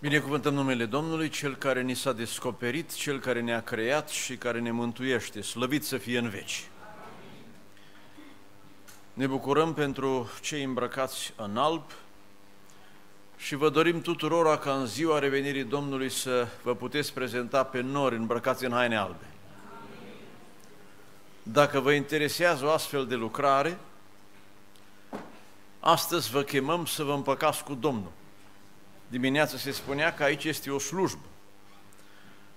Binecuvântăm numele Domnului, Cel care ni s-a descoperit, Cel care ne-a creat și care ne mântuiește, slăvit să fie în veci. Ne bucurăm pentru cei îmbrăcați în alb și vă dorim tuturora ca în ziua revenirii Domnului să vă puteți prezenta pe nori îmbrăcați în haine albe. Dacă vă interesează o astfel de lucrare, astăzi vă chemăm să vă împăcați cu Domnul. Dimineața se spunea că aici este o slujbă.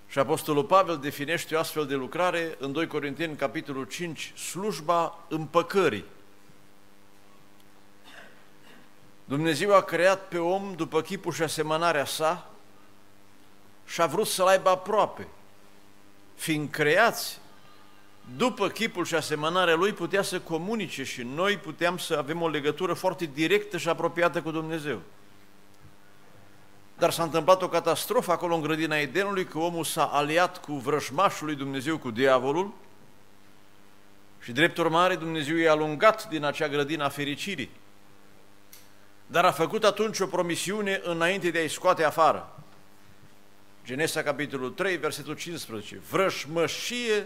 Și Apostolul Pavel definește o astfel de lucrare în 2 Corinteni, capitolul 5, slujba împăcării. Dumnezeu a creat pe om după chipul și asemănarea sa și a vrut să-l aibă aproape. Fiind creați după chipul și asemănarea lui, putea să comunice și noi puteam să avem o legătură foarte directă și apropiată cu Dumnezeu. Dar s-a întâmplat o catastrofă acolo în grădina Edenului, că omul s-a aliat cu vrăjmașul lui Dumnezeu, cu diavolul, și drept urmare Dumnezeu i-a alungat din acea grădină a fericirii. Dar a făcut atunci o promisiune înainte de a-i scoate afară. Genesa, capitolul 3, versetul 15. Vrăjmășie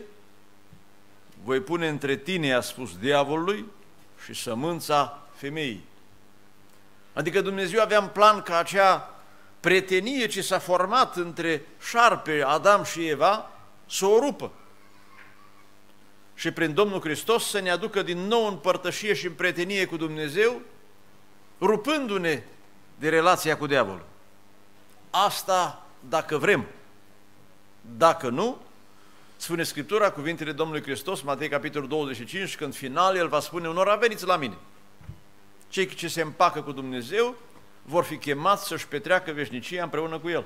voi pune între tine, a spus diavolului, și sămânța femeii. Adică Dumnezeu avea în plan ca acea prietenie ce s-a format între șarpe, Adam și Eva, să o rupă și prin Domnul Hristos să ne aducă din nou în părtășie și în prietenie cu Dumnezeu, rupându-ne de relația cu diavolul. Asta dacă vrem. Dacă nu, spune Scriptura, cuvintele Domnului Hristos, Matei capitolul 25, când final El va spune unora, veniți la mine. Cei ce se împacă cu Dumnezeu vor fi chemați să-și petreacă veșnicia împreună cu El.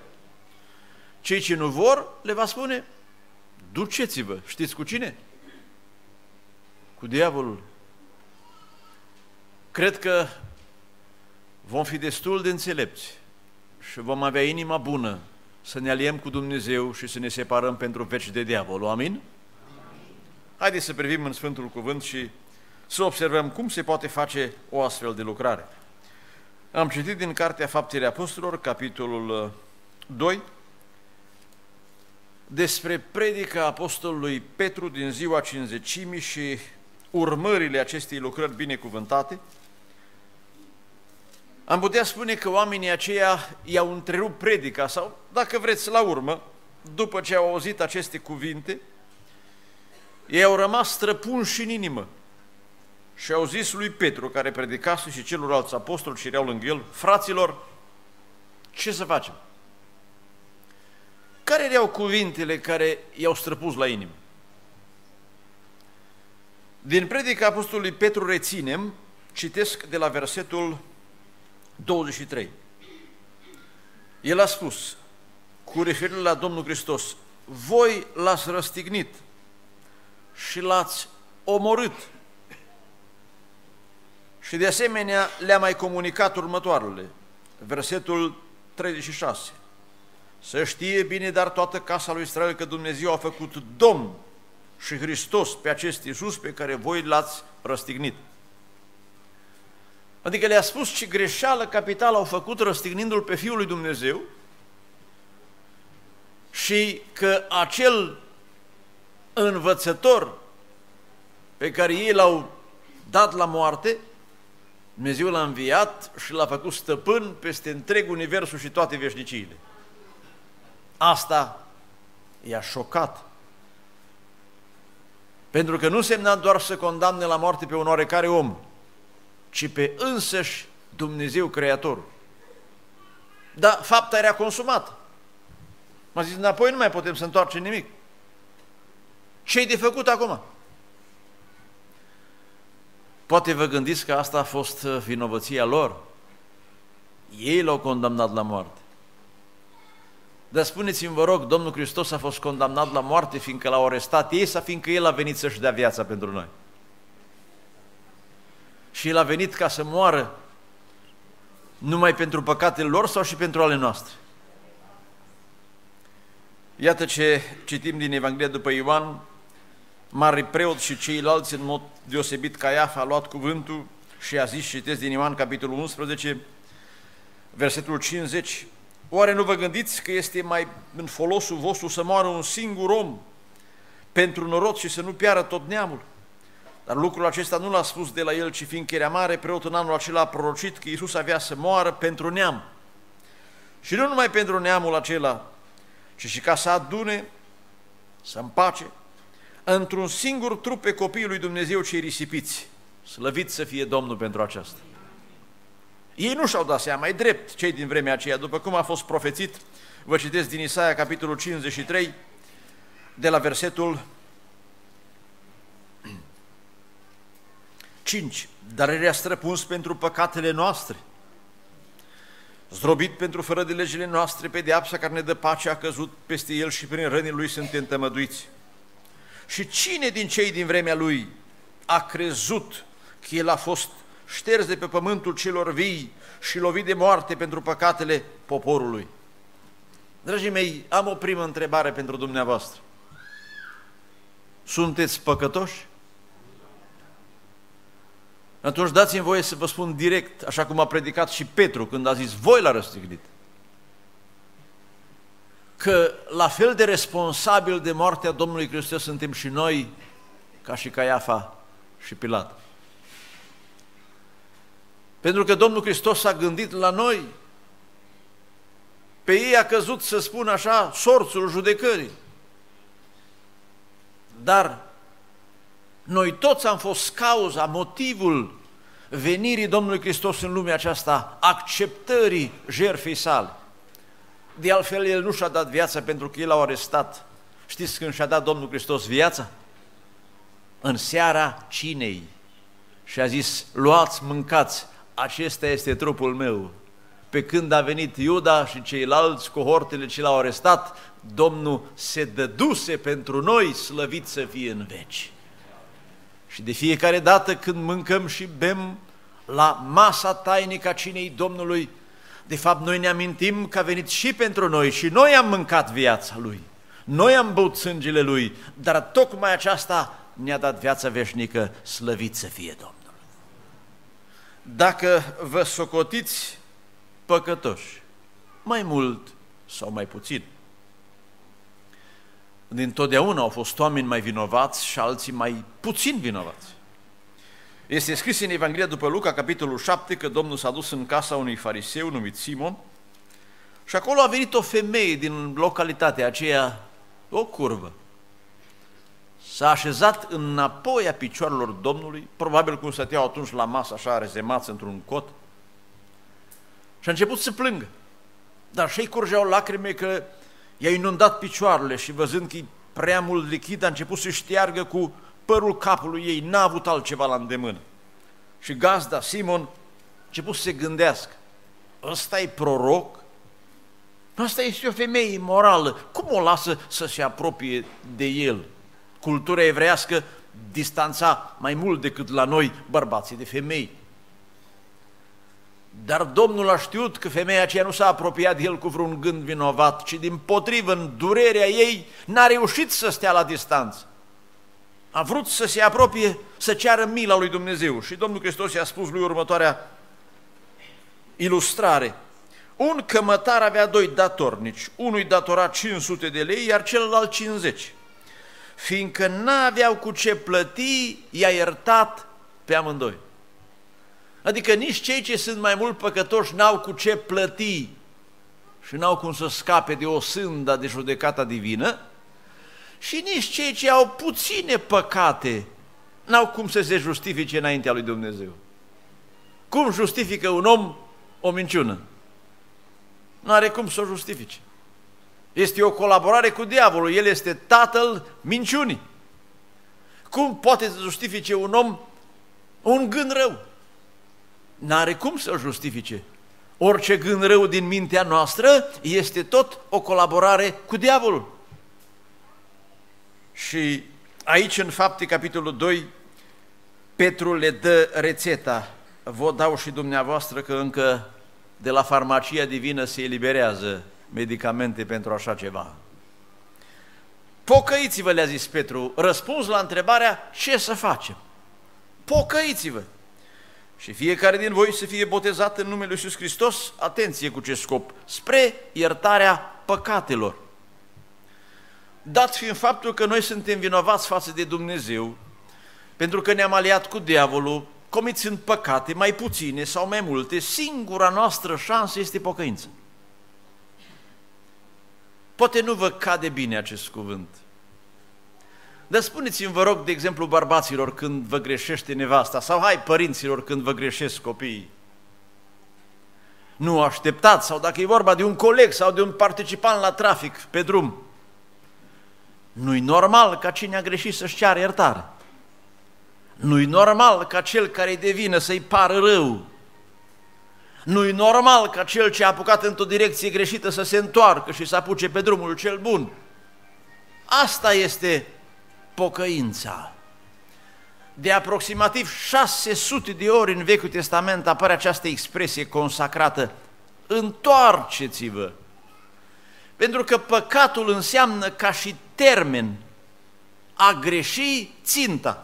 Cei ce nu vor, le va spune, duceți-vă, știți cu cine? Cu diavolul. Cred că vom fi destul de înțelepți și vom avea inima bună să ne aliem cu Dumnezeu și să ne separăm pentru veci de diavol. Amin? Amin. Haideți să privim în Sfântul Cuvânt și să observăm cum se poate face o astfel de lucrare. Am citit din Cartea Faptele Apostolilor, capitolul 2, despre predica apostolului Petru din ziua Cincizecimii și urmările acestei lucrări binecuvântate. Am putea spune că oamenii aceia i-au întrerupt predica sau, dacă vreți, la urmă, după ce au auzit aceste cuvinte, ei au rămas străpunși în inimă. Și au zis lui Petru, care predicase și celorlalți apostoli și erau lângă el, fraților, ce să facem? Care erau cuvintele care i-au străpus la inimă? Din predica apostolului Petru reținem, citesc de la versetul 23. El a spus, cu referire la Domnul Hristos, voi l-ați răstignit și l-ați omorât. Și de asemenea le-a mai comunicat următoarele, versetul 36. Să știe bine, dar toată casa lui Israel, că Dumnezeu a făcut Domn și Hristos pe acest Iisus pe care voi l-ați răstignit. Adică le-a spus ce greșeală capitală au făcut răstignindu-L pe Fiul lui Dumnezeu și că acel învățător pe care ei l-au dat la moarte, Dumnezeu l-a înviat și l-a făcut stăpân peste întreg universul și toate veșniciile. Asta i-a șocat. Pentru că nu însemna doar să condamne la moarte pe un oarecare om, ci pe însăși Dumnezeu Creatorul. Dar fapta era consumată. M-a zis, înapoi nu mai putem să întoarcem nimic. Ce-i de făcut acum? Poate vă gândiți că asta a fost vinovăția lor. Ei l-au condamnat la moarte. Dar spuneți-mi, vă rog, Domnul Hristos a fost condamnat la moarte fiindcă l-au arestat ei sau fiindcă El a venit să-și dea viața pentru noi? Și El a venit ca să moară numai pentru păcatele lor sau și pentru ale noastre? Iată ce citim din Evanghelia după Ioan. Mari preot și ceilalți, în mod deosebit Caiaf, a luat cuvântul și a zis, citesc din Ioan, capitolul 11, versetul 50, Oare nu vă gândiți că este mai în folosul vostru să moară un singur om pentru norod și să nu piară tot neamul? Dar lucrul acesta nu l-a spus de la el, ci fiindcă era mare preot, în anul acela a prorocit că Iisus avea să moară pentru neam. Și nu numai pentru neamul acela, ci și ca să adune, să împace într-un singur trup pe copiii lui Dumnezeu cei risipiți. Slăvit să fie Domnul pentru aceasta. Ei nu și-au dat seama, mai drept cei din vremea aceea, după cum a fost profețit. Vă citesc din Isaia, capitolul 53, de la versetul 5. Dar era străpuns pentru păcatele noastre, zdrobit pentru fără de legile noastre, pedeapsa care ne dă pace a căzut peste el și prin rănile lui suntem tămăduiți. Și cine din cei din vremea lui a crezut că el a fost șters de pe pământul celor vii și lovit de moarte pentru păcatele poporului? Dragii mei, am o primă întrebare pentru dumneavoastră. Sunteți păcătoși? Atunci dați-mi voie să vă spun direct, așa cum a predicat și Petru când a zis, voi l-a răstignit, că la fel de responsabil de moartea Domnului Hristos suntem și noi, ca și Caiafa și Pilat. Pentru că Domnul Hristos s-a gândit la noi, pe ei a căzut, să spun așa, sorțul judecării. Dar noi toți am fost cauza, motivul venirii Domnului Hristos în lumea aceasta, acceptării jertfei sale. De altfel, El nu și-a dat viața pentru că ei l-au arestat. Știți când și-a dat Domnul Hristos viața? În seara cinei. Și a zis, luați, mâncați, acesta este trupul meu. Pe când a venit Iuda și ceilalți, cohortele ce l-au arestat, Domnul se dăduse pentru noi, slăvit să fie în veci. Și de fiecare dată când mâncăm și bem la masa tainică a cinei Domnului, de fapt noi ne amintim că a venit și pentru noi și noi am mâncat viața Lui, noi am băut sângele Lui, dar tocmai aceasta ne-a dat viața veșnică, slăvit să fie Domnul. Dacă vă socotiți păcătoși, mai mult sau mai puțin, dintotdeauna au fost oameni mai vinovați și alții mai puțin vinovați. Este scris în Evanghelia după Luca, capitolul 7, că Domnul s-a dus în casa unui fariseu numit Simon și acolo a venit o femeie din localitatea aceea, o curvă. S-a așezat înapoi a picioarelor Domnului, probabil cum stăteau atunci la masă, așa rezemați într-un cot, și a început să plângă. Dar și-i curgeau lacrime că i-a inundat picioarele și văzând că e prea mult lichid, a început să șteargă cu părul capului ei, n-a avut altceva la îndemână. Și gazda, Simon, a început să se gândească, ăsta e proroc? Asta este o femeie imorală, cum o lasă să se apropie de el? Cultura evreiască distanța mai mult decât la noi bărbații de femei. Dar Domnul a știut că femeia aceea nu s-a apropiat de el cu vreun gând vinovat, ci dimpotrivă, în durerea ei, n-a reușit să stea la distanță. A vrut să se apropie, să ceară mila lui Dumnezeu. Și Domnul Hristos i-a spus lui următoarea ilustrare. Un cămătar avea doi datornici, unul îi datora 500 de lei, iar celălalt 50. Fiindcă n-aveau cu ce plăti, i-a iertat pe amândoi. Adică nici cei ce sunt mai mult păcătoși n-au cu ce plăti și n-au cum să scape de o sânda de judecata divină și nici cei ce au puține păcate n-au cum să se justifice înaintea lui Dumnezeu. Cum justifică un om o minciună? N-are cum să o justifice. Este o colaborare cu diavolul, el este tatăl minciunii. Cum poate să justifice un om un gând rău? N-are cum să-l justifice. Orice gând rău din mintea noastră este tot o colaborare cu diavolul. Și aici, în Fapte, capitolul 2, Petru le dă rețeta. Vă dau și dumneavoastră că încă de la farmacia divină se eliberează medicamente pentru așa ceva. Pocăiți-vă, le-a zis Petru, răspuns la întrebarea ce să facem. Pocăiți-vă. și fiecare din voi să fie botezat în numele Lui Iisus Hristos, atenție cu ce scop, spre iertarea păcatelor. Dat fiind faptul că noi suntem vinovați față de Dumnezeu, pentru că ne-am aliat cu diavolul, comițând păcate, mai puține sau mai multe, singura noastră șansă este pocăința. Poate nu vă cade bine acest cuvânt. Dar spuneți-mi, vă rog, de exemplu, bărbaților când vă greșește nevasta, sau hai, părinților când vă greșesc copiii. Nu așteptați, sau dacă e vorba de un coleg sau de un participant la trafic pe drum, nu-i normal ca cine a greșit să-și ceară iertare. Nu-i normal ca cel care-i de vină să-i pară rău. Nu-i normal ca cel ce a apucat într-o direcție greșită să se întoarcă și să apuce pe drumul cel bun. Asta este pocăința. De aproximativ 600 de ori în Vechiul Testament apare această expresie consacrată, întoarceți-vă. Pentru că păcatul înseamnă ca și termen a greși ținta.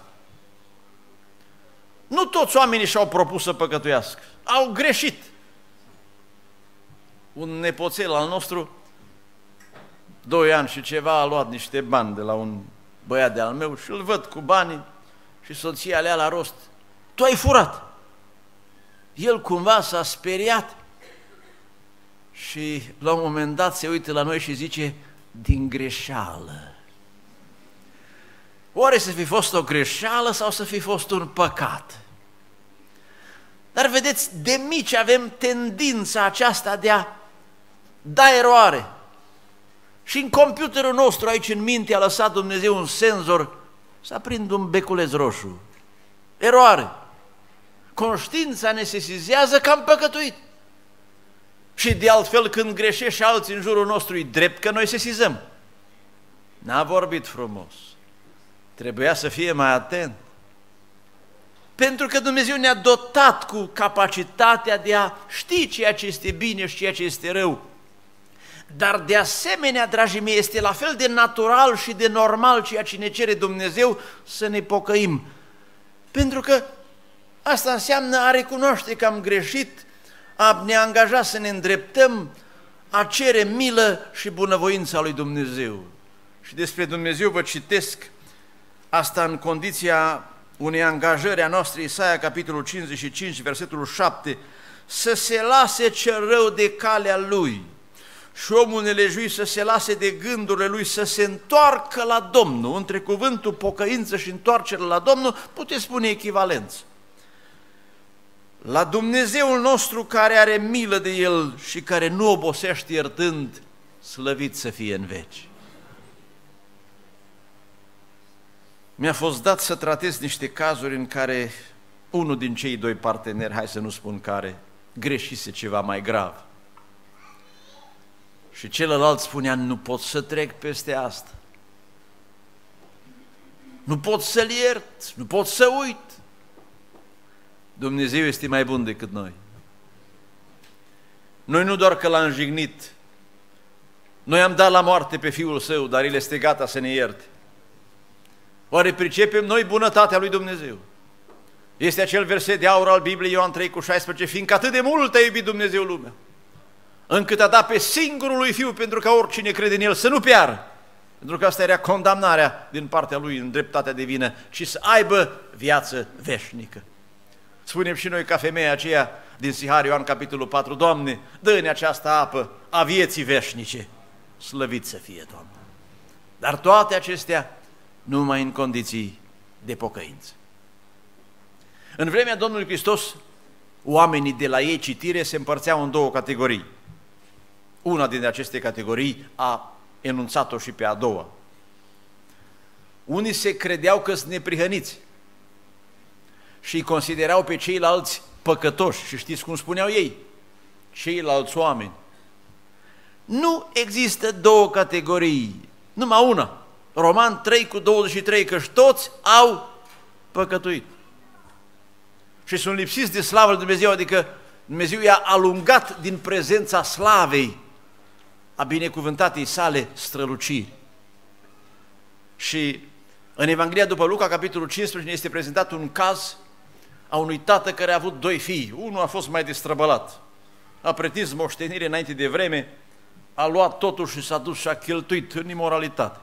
Nu toți oamenii și-au propus să păcătuiască, au greșit. Un nepoțel al nostru, 2 ani și ceva, a luat niște bani de la un băiat de-al meu și îl văd cu banii și soția le-a la rost. Tu ai furat! El cumva s-a speriat și la un moment dat se uită la noi și zice, din greșeală. Oare să fi fost o greșeală sau să fi fost un păcat? Dar vedeți, de mici avem tendința aceasta de a da eroare. Și în computerul nostru aici în minte a lăsat Dumnezeu un senzor să aprindă un beculeț roșu. Eroare. Conștiința ne sesizează că am păcătuit. Și de altfel când greșește alții în jurul nostru, e drept că noi sesizăm. N-a vorbit frumos. Trebuia să fie mai atent. Pentru că Dumnezeu ne-a dotat cu capacitatea de a ști ceea ce este bine și ceea ce este rău. Dar de asemenea, dragii mei, este la fel de natural și de normal ceea ce ne cere Dumnezeu să ne pocăim. Pentru că asta înseamnă a recunoaște că am greșit, a ne angaja să ne îndreptăm, a cere milă și bunăvoința lui Dumnezeu. Și despre Dumnezeu vă citesc asta în condiția unei angajări a noastră, Isaia, capitolul 55, versetul 7, să se lase cel rău de calea lui și omul nelejuit să se lase de gândurile lui, să se întoarcă la Domnul. Între cuvântul pocăință și întoarcere la Domnul puteți spune echivalență. La Dumnezeul nostru care are milă de el și care nu obosește iertând, slăvit să fie în veci. Mi-a fost dat să tratez niște cazuri în care unul din cei doi parteneri, hai să nu spun care, greșise ceva mai grav. Și celălalt spunea, nu pot să trec peste asta. Nu pot să-l iert, nu pot să uit. Dumnezeu este mai bun decât noi. Noi nu doar că l-am jignit, noi am dat la moarte pe Fiul Său, dar El este gata să ne ierte. Oare pricepem noi bunătatea lui Dumnezeu? Este acel verset de aur al Bibliei, Ioan 3,16, fiindcă atât de mult a iubit Dumnezeu lumea, încât a dat pe singurul lui Fiu, pentru ca oricine crede în El să nu piară, pentru că asta era condamnarea din partea lui în dreptatea divină, ci să aibă viață veșnică. Spunem și noi ca femeia aceea din Sihar, Ioan capitolul 4, Doamne, dă-ne această apă a vieții veșnice, slăvit să fie, Doamne. Dar toate acestea numai în condiții de pocăință. În vremea Domnului Hristos, oamenii de la ei citire se împărțeau în 2 categorii. Una dintre aceste categorii a enunțat-o și pe a doua. Unii se credeau că sunt neprihăniți și îi considerau pe ceilalți păcătoși. Și știți cum spuneau ei? Ceilalți oameni. Nu există două categorii, numai una. Roman 3,23, căci toți au păcătuit și sunt lipsiți de slavă lui Dumnezeu, adică Dumnezeu i-a alungat din prezența slavei a binecuvântatei sale străluciri. Și în Evanghelia după Luca, capitolul 15, ne este prezentat un caz a unui tată care a avut doi fii. Unul a fost mai destrăbălat, a pretins moștenire înainte de vreme, a luat totul și s-a dus și a cheltuit în imoralitate.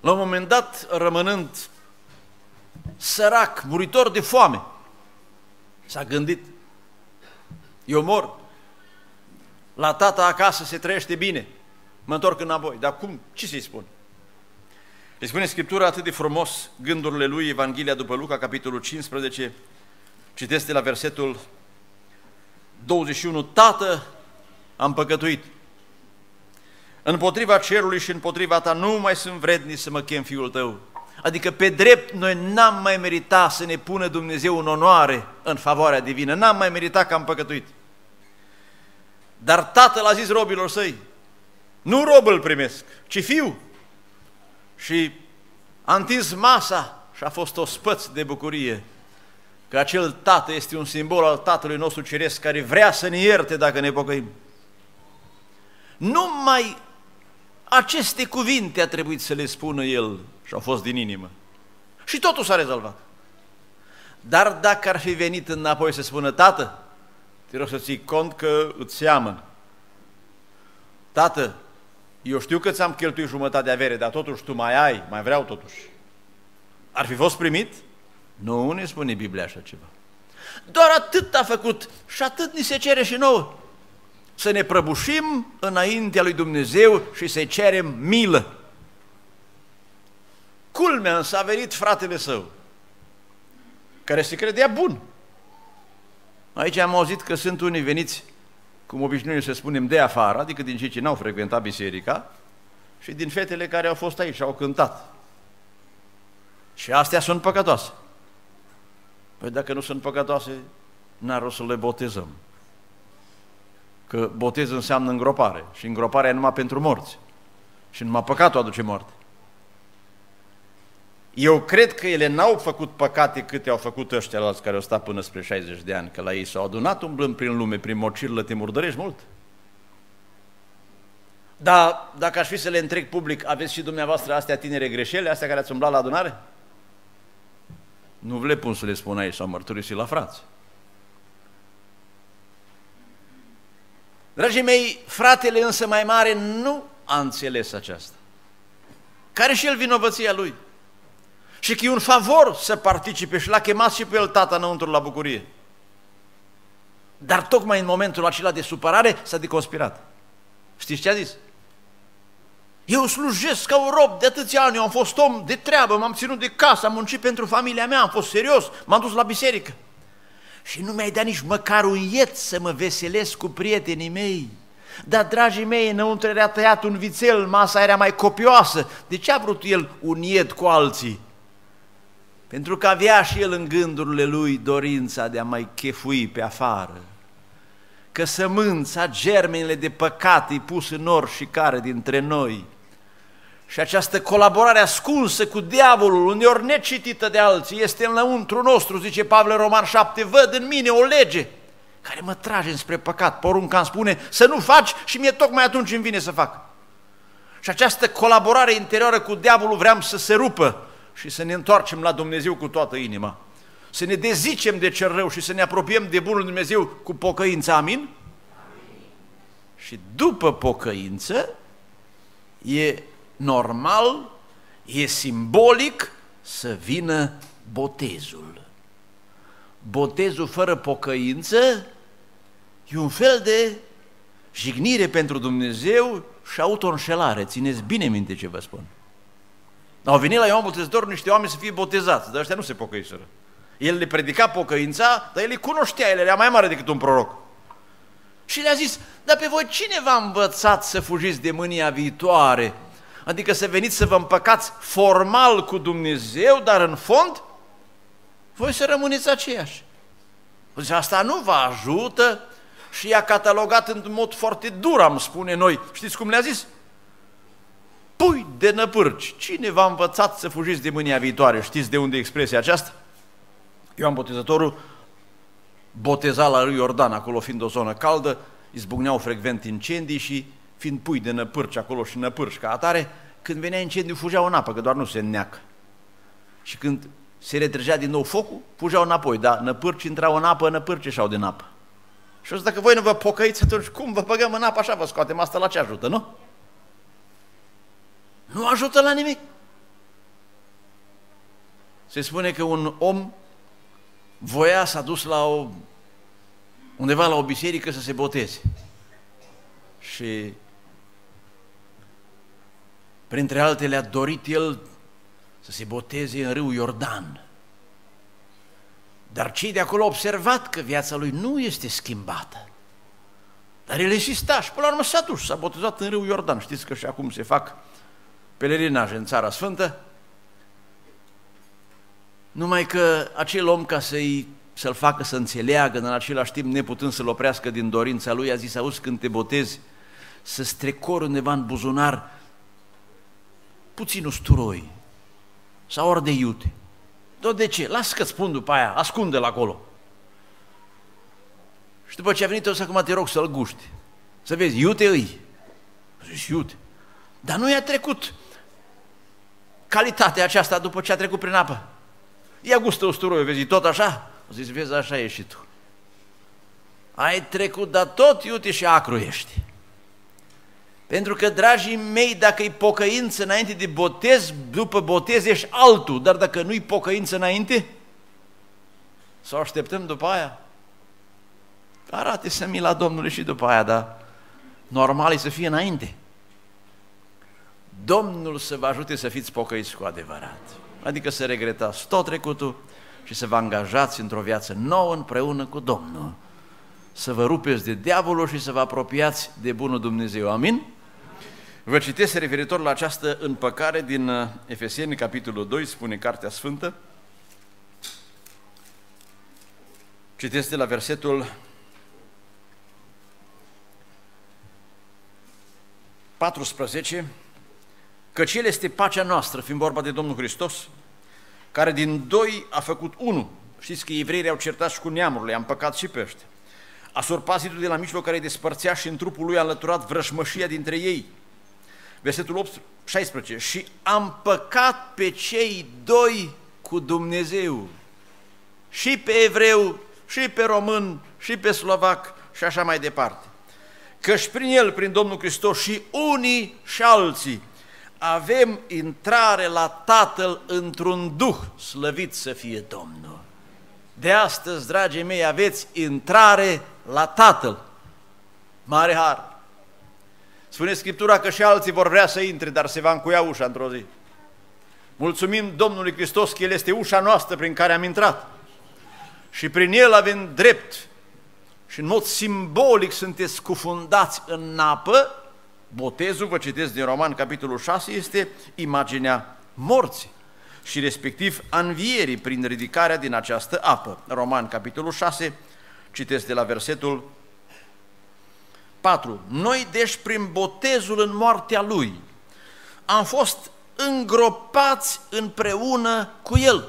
La un moment dat, rămânând sărac, muritor de foame, s-a gândit: eu mor, la tata acasă se trăiește bine, mă întorc înapoi. Dar cum? Ce să-i spun? Îi spune Scriptura atât de frumos gândurile lui, Evanghelia după Luca, capitolul 15, citesc de la versetul 21, Tată, am păcătuit. Împotriva cerului și împotriva ta nu mai sunt vrednic să mă chem fiul tău. Adică pe drept noi n-am mai meritat să ne pună Dumnezeu în onoare, în favoarea divină. N-am mai meritat că am păcătuit. Dar tatăl a zis robilor săi: nu rob îl primesc, ci fiu. Și a întins masa și a fost o spăț de bucurie, că acel tată este un simbol al Tatălui nostru Ceresc, care vrea să ne ierte dacă ne pocăim. Numai aceste cuvinte a trebuit să le spună el și au fost din inimă. Și totul s-a rezolvat. Dar dacă ar fi venit înapoi să spună: tată, te rog să ții cont că îți seamăn. Tată, eu știu că ți-am cheltuit jumătate de avere, dar totuși tu mai ai, mai vreau totuși. Ar fi fost primit? Nu ne spune Biblia așa ceva. Doar atât a făcut și atât ni se cere și nouă. Să ne prăbușim înaintea lui Dumnezeu și să-i cerem milă. Culmea însă a venit fratele său, care se credea bun. Aici am auzit că sunt unii veniți, cum obișnuim să spunem, de afară, adică din cei ce n-au frecventat biserica și din fetele care au fost aici și au cântat. Și astea sunt păcătoase. Păi dacă nu sunt păcătoase, n-ar rost să le botezăm. Că botez înseamnă îngropare și îngroparea e numai pentru morți și numai păcatul aduce moarte. Eu cred că ele n-au făcut păcate câte au făcut ăștia alți care au stat până spre 60 de ani, că la ei s-au adunat umblând prin lume, prin mocirlă, te murdărești mult. Dar dacă aș fi să le întreg public: aveți și dumneavoastră astea tinere greșele, astea care ați umblat la adunare? Nu vă le pun să le spun aici, s-au mărturisit la frați. Dragii mei, fratele însă mai mare nu a înțeles aceasta. Care și el vinovăția lui? Și că e un favor să participe și l-a chemat și pe el tata înăuntru la bucurie. Dar tocmai în momentul acela de supărare s-a deconspirat. Știți ce a zis? Eu slujesc ca un rob de atâția ani, eu am fost om de treabă, m-am ținut de casă, am muncit pentru familia mea, am fost serios, m-am dus la biserică. Și nu mi-ai dat nici măcar un iet să mă veselesc cu prietenii mei. Dar, dragii mei, înăuntru era tăiat un vițel, masa era mai copioasă. De ce a vrut el un iet cu alții? Pentru că avea și el în gândurile lui dorința de a mai chefui pe afară. Că sămânța, germenile de păcat îi pus în oricare dintre noi. Și această colaborare ascunsă cu diavolul, uneori necitită de alții, este înăuntru nostru, zice Pavel Roman 7, văd în mine o lege care mă trage înspre păcat, porunca îmi spune să nu faci și mie tocmai atunci îmi vine să fac. Și această colaborare interioară cu diavolul vreau să se rupă și să ne întoarcem la Dumnezeu cu toată inima, să ne dezicem de cel rău și să ne apropiem de bunul Dumnezeu cu pocăință, amin? Amin. Și după pocăință e normal, e simbolic să vină botezul. Botezul fără pocăință e un fel de jignire pentru Dumnezeu și auto-înșelare. Țineți bine minte ce vă spun. Au venit la Ioan Botezătorul niște oameni să fie botezați, dar ăștia nu se pocăiseră. El le predica pocăința, dar el îi cunoștea, el era mai mare decât un proroc. Și le-a zis: dar pe voi cine v-a învățat să fugiți de mânia viitoare? Adică să veniți să vă împăcați formal cu Dumnezeu, dar în fond voi să rămâneți aceiași. Zice, asta nu vă ajută și i-a catalogat în mod foarte dur, am spune noi. Știți cum le-a zis? Pui de năpârci, cine v-a învățat să fugiți de mânia viitoare? Știți de unde e expresia aceasta? Ioan Botezătorul boteza la râul Iordan, acolo fiind o zonă caldă, izbucneau frecvent incendii și fiind pui de năpârci acolo și năpârci ca atare, când venea incendiu fugeau în apă, că doar nu se neacă. Și când se retrăgea din nou focul, pugeau înapoi, dar năpârci intrau în apă, năpârci ieșeau din apă. Și o să, dacă voi nu vă pocăiți, atunci cum vă băgăm în apă, așa vă scoatem, asta la ce ajută, nu? Nu ajută la nimic. Se spune că un om voia, s-a dus la o, undeva la o biserică să se boteze. Și printre altele a dorit el să se boteze în râul Iordan. Dar cei de acolo au observat că viața lui nu este schimbată. Dar el insista și până la urmă s-a dus, s-a botezat în râul Iordan. Știți că și acum se fac pelerinaje în Țara Sfântă. Numai că acel om, ca să-l facă să înțeleagă, în același timp neputând să-l oprească din dorința lui, a zis: auzi, când te botezi, să strecori undeva în buzunar puțin usturoi sau ori de iute. Tot de ce? Lasă că-ți spun după aia, ascunde-l acolo. Și după ce a venit, o să acum te rog să-l guști, să vezi, iute îi. Zici, iute. Dar nu i-a trecut calitatea aceasta după ce a trecut prin apă. Ia gustă usturoiul, vezi, tot așa? O zici, vezi, așa ești și tu. Ai trecut, dar tot iute și acru ești. Pentru că, dragii mei, dacă e pocăință înainte de botez, după botez ești altul, dar dacă nu-i pocăință înainte, să o așteptăm după aia. Arate să mila Domnului și după aia, dar normal e să fie înainte. Domnul să vă ajute să fiți pocăiți cu adevărat, adică să regretați tot trecutul și să vă angajați într-o viață nouă împreună cu Domnul, să vă rupeți de diavolul și să vă apropiați de bunul Dumnezeu. Amin? Vă citesc referitor la această împăcare din Efeseni, capitolul 2, spune Cartea Sfântă. Citesc de la versetul 14, căci El este pacea noastră, fiind vorba de Domnul Hristos, care din doi a făcut unul. Știți că evreii au certat și cu neamurile, am păcat și pe ăștia. A surpat zidul de la mijloc care îi despărțea și în trupul lui a înlăturat vrășmășia dintre ei. Versetul 16, și a împăcat pe cei doi cu Dumnezeu, și pe evreu, și pe român, și pe slovac, și așa mai departe. Căci prin El, prin Domnul Hristos, și unii și alții avem intrare la Tatăl într-un Duh, slăvit să fie Domnul. De astăzi, dragii mei, aveți intrare la Tatăl. Mare har! Spune Scriptura că și alții vor vrea să intre, dar se va încuia ușa într-o zi. Mulțumim Domnului Hristos că El este ușa noastră prin care am intrat. Și prin El avem drept. Și în mod simbolic sunteți scufundați în apă. Botezul, vă citesc din Roman, capitolul 6, este imaginea morții și respectiv a învierii prin ridicarea din această apă. Roman, capitolul 6, citesc de la versetul 4. Noi, deci, prin botezul în moartea Lui, am fost îngropați împreună cu El.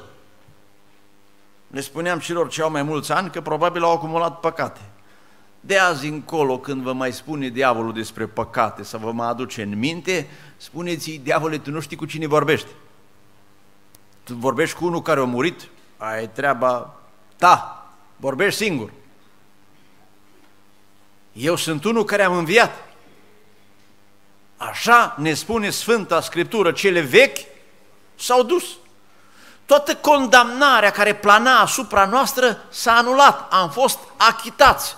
Le spuneam celor ce au mai mulți ani că probabil au acumulat păcate. De azi încolo, când vă mai spune diavolul despre păcate sau vă mai aduce în minte, spuneți-i: diavole, tu nu știi cu cine vorbești. Tu vorbești cu unul care a murit, aia e treaba ta, vorbești singur. Eu sunt unul care am înviat. Așa ne spune Sfânta Scriptură, cele vechi s-au dus. Toată condamnarea care plana asupra noastră s-a anulat, am fost achitați.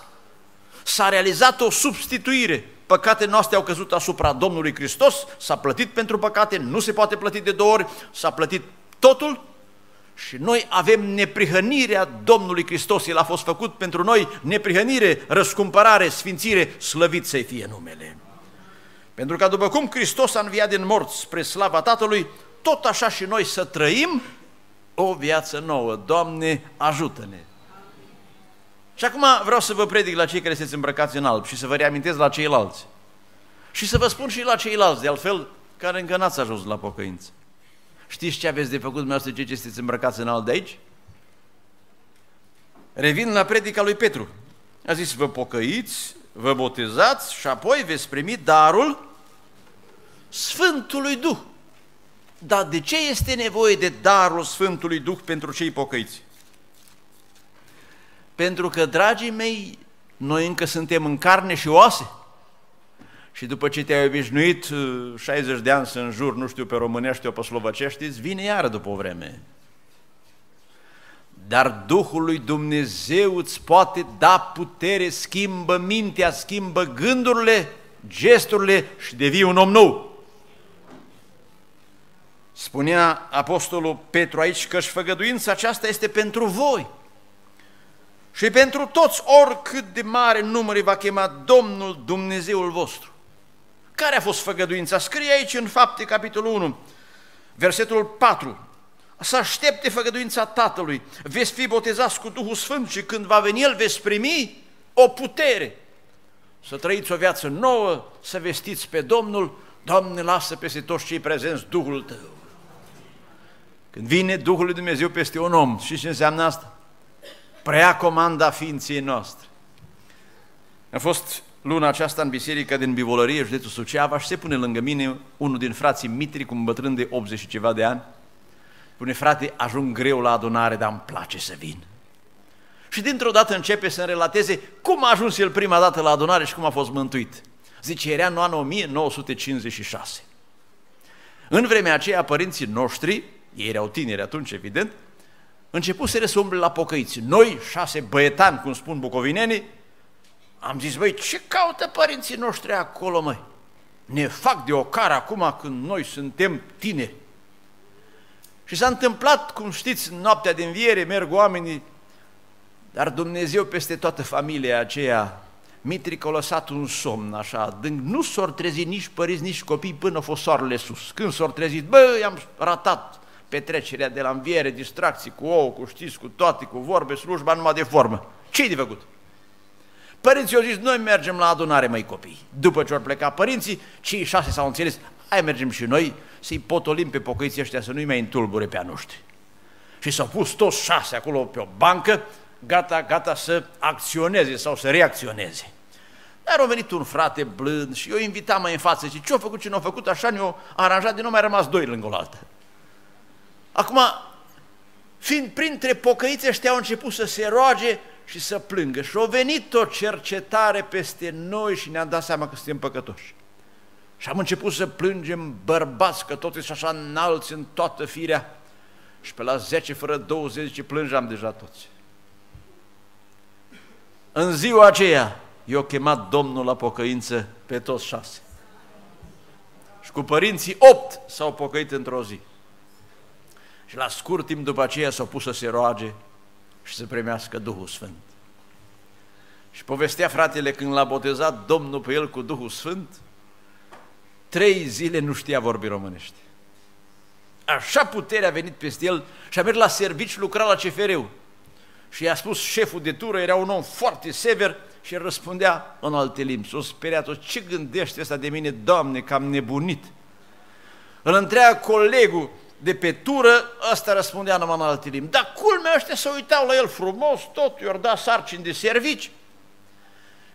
S-a realizat o substituire. Păcatele noastre au căzut asupra Domnului Hristos, s-a plătit pentru păcate, nu se poate plăti de două ori, s-a plătit totul și noi avem neprihănirea Domnului Hristos. El a fost făcut pentru noi neprihănire, răscumpărare, sfințire, slăvit să-i fie numele. Pentru că după cum Hristos a înviat din morți spre slava Tatălui, tot așa și noi să trăim o viață nouă. Doamne, ajută-ne! Și acum vreau să vă predic la cei care sunteți îmbrăcați în alb și să vă reamintesc la ceilalți. Și să vă spun și la ceilalți, de altfel, care încă n-ați ajuns la pocăință. Știți ce aveți de făcut dumneavoastră, cei ce sunteți îmbrăcați în alb de aici? Revin la predica lui Petru. A zis: vă pocăiți, vă botezați și apoi veți primi darul Sfântului Duh. Dar de ce este nevoie de darul Sfântului Duh pentru cei pocăiți? Pentru că, dragii mei, noi încă suntem în carne și oase. Și după ce te-ai obișnuit 60 de ani să înjuri, nu știu, pe românești, pe slovacești, îți vine iară după o vreme. Dar Duhul lui Dumnezeu îți poate da putere, schimbă mintea, schimbă gândurile, gesturile și devii un om nou. Spunea Apostolul Petru aici că și făgăduința aceasta este pentru voi și pentru toți, oricât de mare număr va chema Domnul Dumnezeul vostru. Care a fost făgăduința? Scrie aici în Fapte, capitolul 1, versetul 4. Să aștepte făgăduința Tatălui, veți fi botezați cu Duhul Sfânt și când va veni El veți primi o putere. Să trăiți o viață nouă, să vestiți pe Domnul. Doamne, lasă peste toți cei prezenți Duhul Tău. Când vine Duhul lui Dumnezeu peste un om, știți ce înseamnă asta? Preia comanda ființei noastre. Am fost luna aceasta în biserica din Bivolărie, județul Suceava, și se pune lângă mine unul din frații Mitri, cu un bătrân de 80 și ceva de ani. Spune, frate, ajung greu la adunare, dar îmi place să vin. Și dintr-o dată începe să-mi relateze cum a ajuns el prima dată la adunare și cum a fost mântuit. Zice, era în anul 1956. În vremea aceea, părinții noștri, ei erau tineri atunci, evident, începuseră să umble la pocăiți. Noi, 6 băietani, cum spun bucovinenii, am zis, băi, ce caută părinții noștri acolo, măi? Ne fac de ocară acum când noi suntem tineri. Și s-a întâmplat, cum știți, noaptea de înviere, merg oamenii, dar Dumnezeu peste toată familia aceea, Mitric a lăsat un somn așa adânc, nu s-au trezit nici părinți, nici copii până au fost soarele sus. Când s-au trezit, bă, am ratat petrecerea de la înviere, distracții cu ouă, cu știți, cu toate, cu vorbe, slujba numai de formă. Ce-i de făcut? Părinții au zis, noi mergem la adunare, măi copii. După ce au plecat părinții, cei 6 s-au înțeles, hai mergem și noi să-i potolim pe pocăiții ăștia, să nu-i mai întulbure pe a noștri. Și s-au pus toți 6 acolo pe o bancă, gata să acționeze sau să reacționeze. Dar a venit un frate blând și eu invitam mai în față, zice, ce-a făcut, ce n-a făcut, așa ne-au aranjat, de nu mai rămas 2 lângă o altă. Acum, fiind printre pocăiți ăștia, au început să se roage și să plângă. Și a venit o cercetare peste noi și ne-am dat seama că suntem păcătoși. Și am început să plângem bărbați, că toți sunt așa înalți în toată firea. Și pe la 10 fără 20 plângeam deja toți. În ziua aceea i-a chemat Domnul la pocăință pe toți 6. Și cu părinții 8 s-au pocăit într-o zi. Și la scurt timp după aceea s-au pus să se roage și să primească Duhul Sfânt. Și povestea fratele, când l-a botezat Domnul pe el cu Duhul Sfânt, 3 zile nu știa vorbi românești. Așa puterea a venit peste el și a mers la serviciu, lucra la CFR-ul. Și i-a spus șeful de tură, era un om foarte sever și el răspundea în alte limbi. S-o speriat, ce gândește asta de mine, Doamne, că am nebunit? Îl întreabă colegul de pe tură, ăsta răspundea numai în alte limbi. Dar culmea, ăștia se uitau la el frumos, tot i-or da sarcini de servici.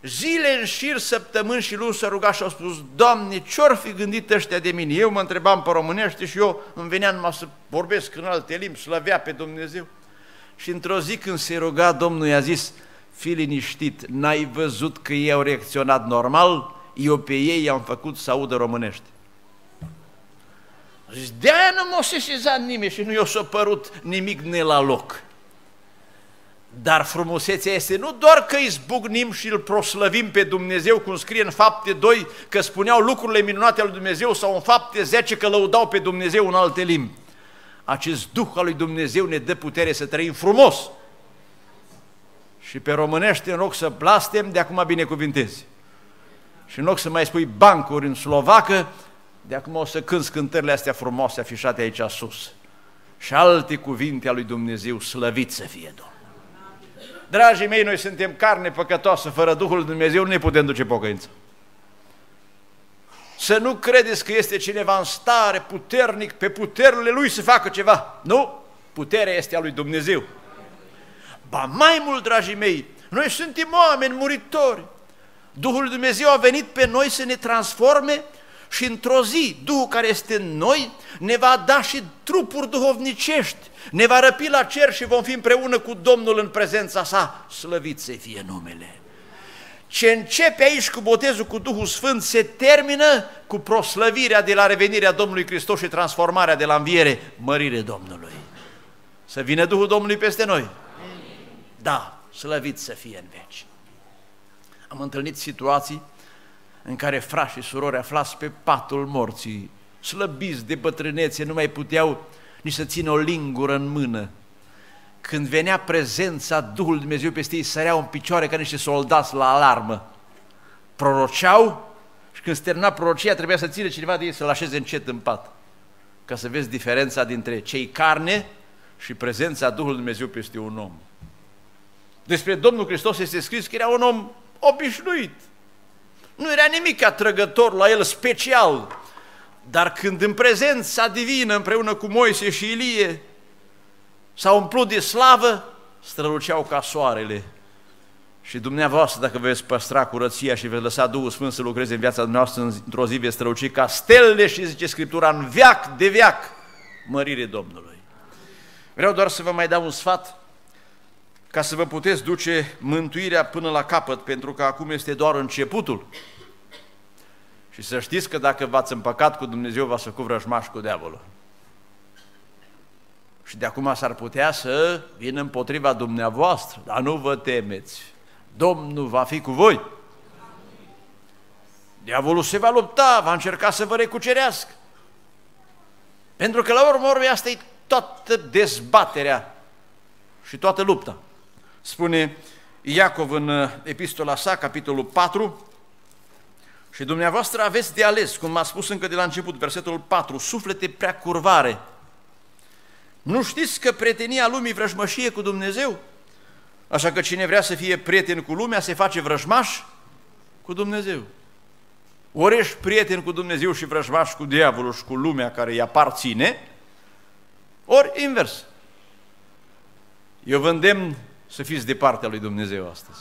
Zile în șir, săptămâni și luni s-a rugat și au spus, Doamne, ce-or fi gândit ăștia de mine? Eu mă întrebam pe românește și eu îmi venea numai să vorbesc în alte limbi, slăvea pe Dumnezeu. Și într-o zi când se ruga, Domnul i-a zis, fii liniștit, n-ai văzut că ei au reacționat normal, eu pe ei i-am făcut să audă românește. A zis, de-aia nu m-a sesizat nimeni și nu i-a s-a părut nimic ne la loc. Dar frumusețea este nu doar că îi zbucnim și îl proslăvim pe Dumnezeu, cum scrie în Fapte 2, că spuneau lucrurile minunate ale lui Dumnezeu, sau în Fapte 10 că lăudau pe Dumnezeu în alte limbi. Acest Duh al lui Dumnezeu ne dă putere să trăim frumos. Și pe românește, în loc să blastem, de acum binecuvintezi. Și în loc să mai spui bancuri în slovacă, de acum o să cânți cântările astea frumoase afișate aici sus. Și alte cuvinte ale lui Dumnezeu, slăvit să fie Domnul. Dragii mei, noi suntem carne păcătoasă, fără Duhul lui Dumnezeu nu ne putem duce pocăință. Să nu credeți că este cineva în stare puternic, pe puterile lui să facă ceva. Nu, puterea este a lui Dumnezeu. Ba mai mult, dragii mei, noi suntem oameni muritori. Duhul lui Dumnezeu a venit pe noi să ne transforme și într-o zi Duhul care este în noi ne va da și trupuri duhovnicești, ne va răpi la cer și vom fi împreună cu Domnul în prezența sa, slăvit să fie numele. Ce începe aici cu botezul cu Duhul Sfânt se termină cu proslăvirea de la revenirea Domnului Hristos și transformarea de la înviere, mărire Domnului. Să vină Duhul Domnului peste noi. Da, slăvit să fie în veci. Am întâlnit situații în care frați și surori aflați pe patul morții, slăbiți de bătrânețe, nu mai puteau nici să țină o lingură în mână. Când venea prezența Duhului Dumnezeu peste ei, săreau în picioare ca niște soldați la alarmă. Proroceau și când se termina prorocia, trebuia să țină cineva de ei să-l așeze încet în pat. Ca să vezi diferența dintre cei carne și prezența Duhului Dumnezeu peste un om. Despre Domnul Hristos este scris că era un om obișnuit. Nu era nimic atrăgător la el special, dar când în prezența divină, împreună cu Moise și Ilie, s-au umplut de slavă, străluceau ca soarele. Și dumneavoastră, dacă veți păstra curăția și veți lăsa Duhul Sfânt să lucreze în viața dumneavoastră, într-o zi veți străluci ca stelele și, zice Scriptura, în veac de veac, mărire Domnului. Vreau doar să vă mai dau un sfat, ca să vă puteți duce mântuirea până la capăt, pentru că acum este doar începutul. Și să știți că dacă v-ați împăcat cu Dumnezeu, v-ați făcut vrăjmași cu diavolul. Și de acum s-ar putea să vină împotriva dumneavoastră, dar nu vă temeți. Domnul va fi cu voi. Diavolul se va lupta, va încerca să vă recucerească. Pentru că la urmă orbe, asta e toată dezbaterea și toată lupta. Spune Iacov în epistola sa, capitolul 4, și dumneavoastră aveți de ales, cum m-a spus încă de la început, versetul 4, suflete prea curvare. Nu știți că prietenia lumii vrăjmășie cu Dumnezeu? Așa că cine vrea să fie prieten cu lumea se face vrăjmaș cu Dumnezeu. Ori ești prieten cu Dumnezeu și vrăjmaș cu diavolul și cu lumea care îi aparține, ori invers. Eu vă îndemn să fiți de partea lui Dumnezeu astăzi.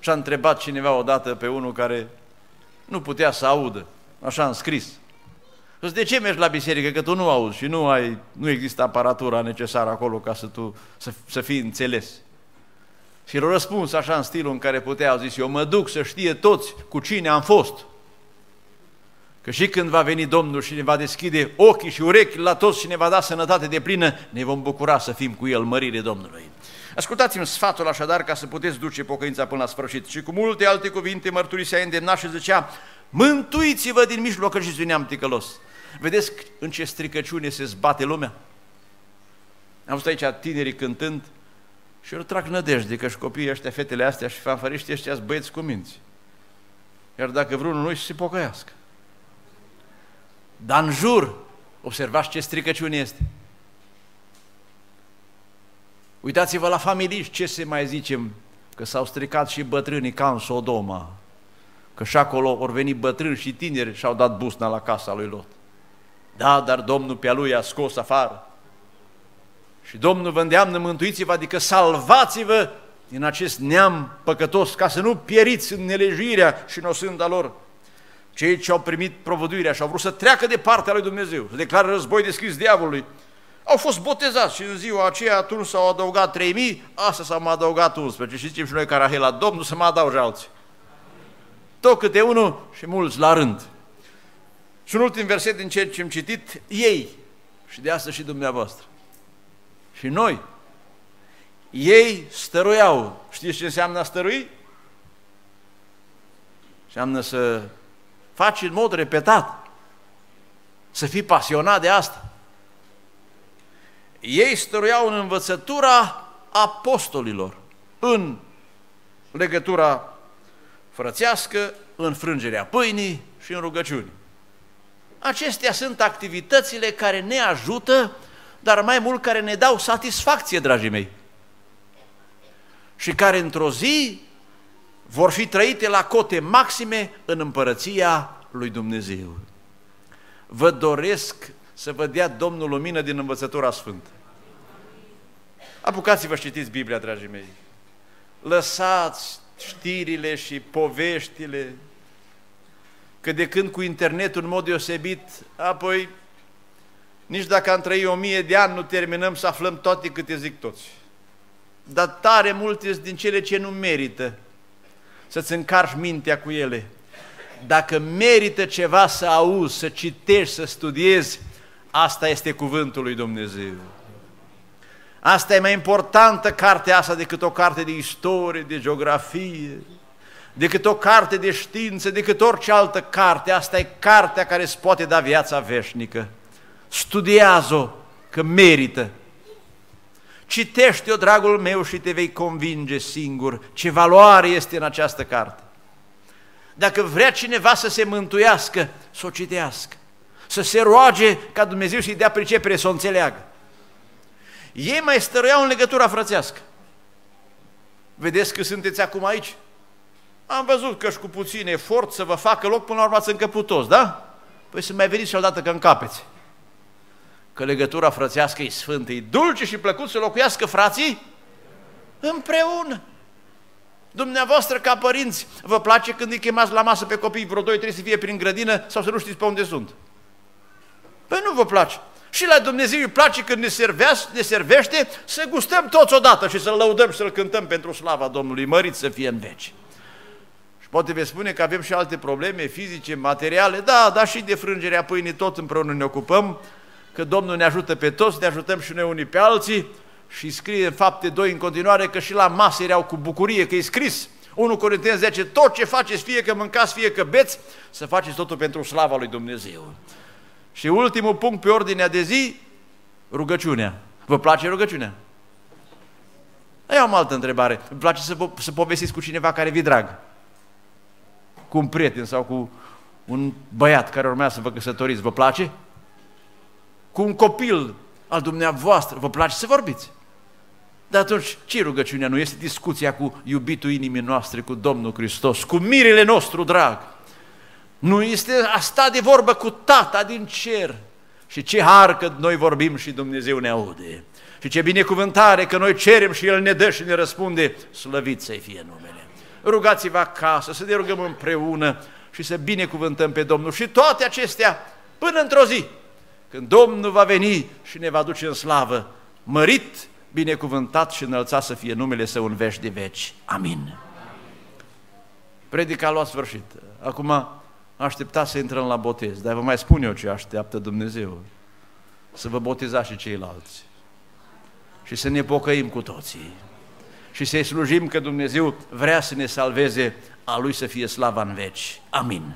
Și-a întrebat cineva odată pe unul care nu putea să audă, așa am scris. De ce mergi la biserică? Că tu nu auzi și nu există aparatura necesară acolo ca să tu să fii înțeles. Și l-a răspuns așa în stilul în care putea, a zis, eu mă duc să știe toți cu cine am fost. Că și când va veni Domnul și ne va deschide ochii și urechi la toți și ne va da sănătate de plină, ne vom bucura să fim cu el, mărire Domnului. Ascultați-mi sfatul așadar ca să puteți duce pocăința până la sfârșit. Și cu multe alte cuvinte mărturisea îndemna și zicea, mântuiți-vă din mijlocul acestui neam ticălos. Vedeți în ce stricăciune se zbate lumea? Am văzut aici tinerii cântând și eu trag nădejde că și copiii ăștia, fetele astea și fanfariștii ăștia sunt băieți cu minți. Iar dacă vreunul nu se pocăiască. Dar în jur, observați ce stricăciune este. Uitați-vă la familiști, ce se mai zicem, că s-au stricat și bătrânii ca în Sodoma, că și acolo ori veni bătrâni și tineri și-au dat busna la casa lui Lot. Da, dar Domnul pe-a lui a scos afară. Și Domnul vă îndeamnă, mântuiți-vă, adică salvați-vă din acest neam păcătos, ca să nu pieriți în nelejuirea și în osânda lor. Cei ce au primit provăduirea și au vrut să treacă de partea lui Dumnezeu, să declară război deschis diavolului, au fost botezați și în ziua aceea atunci s-au adăugat 3.000, astăzi s-au mai adăugat 11. Și zicem și noi, Carahel, la Domnul să mă adauge alții. Tot câte unul și mulți la rând. Și un ultim verset din ceea ce am citit, ei, și de asta și dumneavoastră, și noi, ei stăruiau. Știți ce înseamnă a stărui? Înseamnă să faci în mod repetat, să fii pasionat de asta. Ei stăruiau în învățătura apostolilor, în legătura frățească, în frângerea pâinii și în rugăciune. Acestea sunt activitățile care ne ajută, dar mai mult care ne dau satisfacție, dragii mei. Și care într-o zi vor fi trăite la cote maxime în împărăția lui Dumnezeu. Vă doresc să vă dea Domnul lumină din învățătura sfântă. Apucați-vă și citiți Biblia, dragii mei. Lăsați știrile și poveștile. că de când cu internetul în mod deosebit, apoi nici dacă am trăit 1000 de ani nu terminăm să aflăm toate câte zic toți. Dar tare multe sunt din cele ce nu merită să-ți încarci mintea cu ele. Dacă merită ceva să auzi, să citești, să studiezi, asta este cuvântul lui Dumnezeu. Asta e mai importantă cartea asta decât o carte de istorie, de geografie, decât o carte de știință, decât orice altă carte. Asta e cartea care îți poate da viața veșnică. Studiază-o, că merită. Citește-o, dragul meu, și te vei convinge singur ce valoare este în această carte. Dacă vrea cineva să se mântuiască, să o citească, să se roage ca Dumnezeu să-i dea pricepere, să o înțeleagă. Ei mai stăruiau în legătura frățească. Vedeți că sunteți acum aici? Am văzut că și cu puțin efort să vă facă loc, până la urmă ați încăput toți, da? Păi să mai veniți și odată că încapeți. Că legătura frățească e sfântă, e dulce și plăcut să locuiască frații împreună. Dumneavoastră, ca părinți, vă place când îi chemați la masă pe copii, vreo doi trebuie să fie prin grădină sau să nu știți pe unde sunt? Păi nu vă place. Și la Dumnezeu îi place când ne servește să gustăm toți odată și să-L lăudăm și să-L cântăm pentru slava Domnului, mărit să fie în veci. Și poate veți spune că avem și alte probleme fizice, materiale, da, dar și de frângerea pâinii tot împreună ne ocupăm, că Domnul ne ajută pe toți, ne ajutăm și noi unii pe alții și scrie în Fapte 2 în continuare că și la masă erau cu bucurie, că e scris 1 Corinteni 10, tot ce faceți, fie că mâncați, fie că beți, să faceți totul pentru slava lui Dumnezeu. Și ultimul punct pe ordinea de zi, rugăciunea. Vă place rugăciunea? Eu am altă întrebare. Îmi place să povestiți cu cineva care vi-i drag? Cu un prieten sau cu un băiat care urmează să vă căsătoriți, vă place? Cu un copil al dumneavoastră, vă place să vorbiți? Dar atunci, ce rugăciunea nu este discuția cu iubitul inimii noastre, cu Domnul Hristos, cu mirele nostru drag? Nu este a sta de vorbă cu Tata din cer. Și ce har că noi vorbim și Dumnezeu ne aude. Și ce binecuvântare că noi cerem și El ne dă și ne răspunde, slăvit să-i fie numele. Rugați-vă acasă, să ne rugăm împreună și să binecuvântăm pe Domnul. Și toate acestea până într-o zi, când Domnul va veni și ne va duce în slavă, mărit, binecuvântat și înălțat să fie numele Său în veci de veci. Amin. Predica a luat sfârșit. Acum așteptați să intrăm la botez, dar vă mai spun eu ce așteaptă Dumnezeu. Să vă botezați și ceilalți. Și să ne pocăim cu toții. Și să-i slujim că Dumnezeu vrea să ne salveze, a Lui să fie slava în veci. Amin.